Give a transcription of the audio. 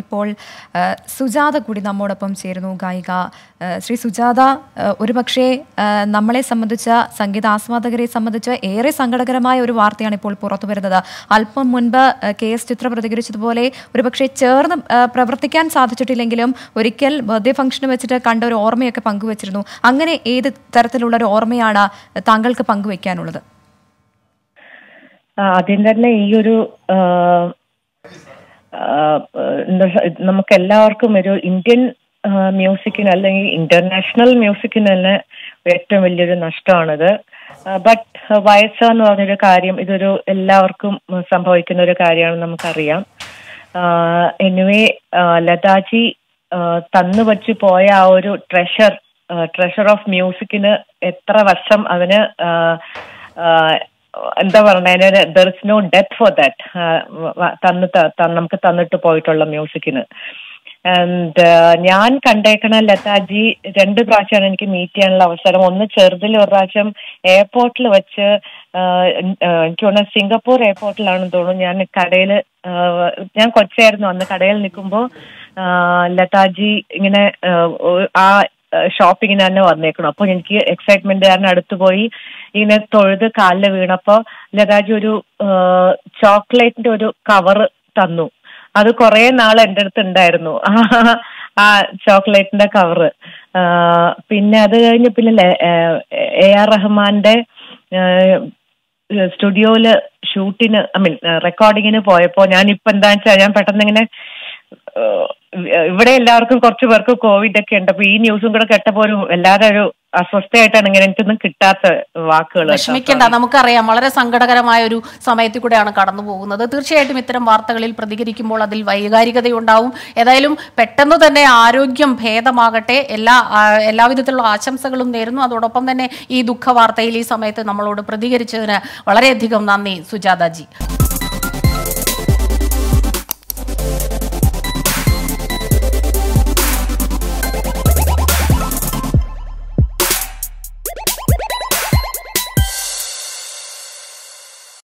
ഇപ്പോൾ സുജാത കൂടി നമ്മോടൊപ്പം ചേരുന്നു. ഗായിക ശ്രീ സുജാത, ഒരുപക്ഷേ നമ്മളെ സംബന്ധിച്ച, സംഗീത ആസ്വാദകരെ സംബന്ധിച്ച് ഏറെ സങ്കടകരമായ ഒരു വാർത്തയാണ് ഇപ്പോൾ പുറത്തു വരുന്നത്. അല്പം മുൻപ് KS ചിത്ര പ്രതികരിച്ചതുപോലെ ഒരുപക്ഷെ ചേർന്ന് പ്രവർത്തിക്കാൻ സാധിച്ചിട്ടില്ലെങ്കിലും ഒരിക്കൽ ബർത്ത്ഡേ ഫംഗ്ഷന് വെച്ചിട്ട് കണ്ട ഒരു ഓർമ്മയൊക്കെ പങ്കുവച്ചിരുന്നു. അങ്ങനെ ഏത് തരത്തിലുള്ള ഒരു ഓർമ്മയാണ് താങ്കൾക്ക് പങ്കുവയ്ക്കാനുള്ളത്? ആദ്യം തന്നെ ഈ ഒരു നമുക്കെല്ലാവർക്കും ഒരു ഇന്ത്യൻ മ്യൂസിക്കിന് അല്ലെങ്കിൽ ഇന്റർനാഷണൽ മ്യൂസിക്കിന് തന്നെ ഏറ്റവും വലിയൊരു നഷ്ടമാണിത്. ബട്ട് വയസ്സെന്ന് പറഞ്ഞൊരു കാര്യം, ഇതൊരു എല്ലാവർക്കും സംഭവിക്കുന്ന ഒരു കാര്യമാണ്, നമുക്കറിയാം. എനിവേ, ലതാജി തന്നു വച്ചു പോയ ആ ഒരു ട്രഷർ ഓഫ് മ്യൂസിക്കിന് എത്ര വർഷം അതിന് എന്താ പറഞ്ഞ, there is no death for that. നമുക്ക് തന്നിട്ട് പോയിട്ടുള്ള മ്യൂസിക്കിന്. ആൻഡ് ഞാൻ കണ്ടേക്കണ ലതാജി 2 പ്രാവശ്യമാണ് എനിക്ക് മീറ്റ് ചെയ്യാനുള്ള അവസരം. ഒന്ന് ചെറുതിൽ 1 പ്രാവശ്യം എയർപോർട്ടിൽ വെച്ച്, എനിക്ക് തോന്നുന്നു സിംഗപ്പൂർ എയർപോർട്ടിലാണെന്ന് തോന്നുന്നു, ഞാൻ കൊച്ചായിരുന്നു അന്ന്, കടയിൽ നിൽക്കുമ്പോൾ ലതാജി ഇങ്ങനെ ആ ഷോപ്പിങ്ങിന് തന്നെ വന്നേക്കണം. അപ്പോൾ എനിക്ക് എക്സൈറ്റ്മെന്റ് കാരണം അടുത്ത് പോയി ഇങ്ങനെ തൊഴുത് കാലിൽ വീണപ്പോൾ ലതാജി ഒരു ചോക്ലേറ്റിന്റെ ഒരു കവർ തന്നു. അത് കുറെ നാൾ എൻ്റെ അടുത്ത് ഉണ്ടായിരുന്നു, ആ ചോക്ലേറ്റിന്റെ കവറ്. പിന്നെ അത് കഴിഞ്ഞ് പിന്നെ AR റഹ്മാന്റെ സ്റ്റുഡിയോയില് ഷൂട്ടിന്, റെക്കോർഡിങ്ങിന് പോയപ്പോൾ ഞാനിപ്പോ എന്താണെന്ന് വെച്ചാൽ, ഞാൻ പെട്ടെന്ന് ഇങ്ങനെ, ഇവിടെ എല്ലാവർക്കും കുറച്ച് പേർക്ക് കോവിഡ് ഒക്കെ ഉണ്ട്, അപ്പൊ ഈ ന്യൂസും കൂടെ കേട്ടപ്പോലും എല്ലാവരും ഒരു അസ്വസ്ഥയായിട്ടാണ്. ഇങ്ങനെ എനിക്കൊന്നും കിട്ടാത്ത വാക്കുകൾ, വിഷമിക്കേണ്ട, നമുക്കറിയാം വളരെ സങ്കടകരമായ ഒരു സമയത്തിൽ കൂടെയാണ് കടന്നു പോകുന്നത്. തീർച്ചയായിട്ടും ഇത്തരം വാർത്തകളിൽ പ്രതികരിക്കുമ്പോൾ അതിൽ വൈകാരികതയുണ്ടാവും. ഏതായാലും പെട്ടെന്ന് തന്നെ ആരോഗ്യം ഭേദമാകട്ടെ, എല്ലാവിധത്തിലുള്ള ആശംസകളും നേരുന്നു. അതോടൊപ്പം തന്നെ ഈ ദുഃഖ വാർത്തയിൽ ഈ സമയത്ത് നമ്മളോട് പ്രതികരിച്ചതിന് വളരെയധികം നന്ദി സുജാതാജി.